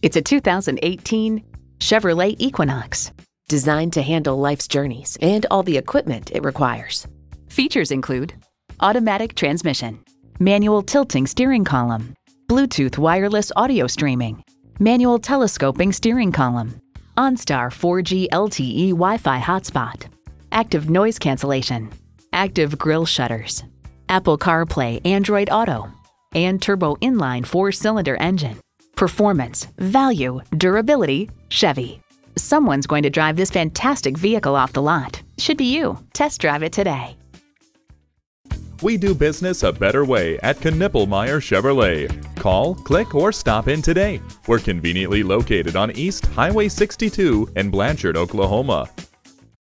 It's a 2018 Chevrolet Equinox, designed to handle life's journeys and all the equipment it requires. Features include automatic transmission, manual tilting steering column, Bluetooth wireless audio streaming, manual telescoping steering column, OnStar 4G LTE Wi-Fi hotspot, active noise cancellation, active grille shutters, Apple CarPlay, Android Auto, and turbo inline 4-cylinder engine. Performance, value, durability, Chevy. Someone's going to drive this fantastic vehicle off the lot. Should be you. Test drive it today. We do business a better way at Knippelmier Chevrolet. Call, click, or stop in today. We're conveniently located on East Highway 62 in Blanchard, Oklahoma.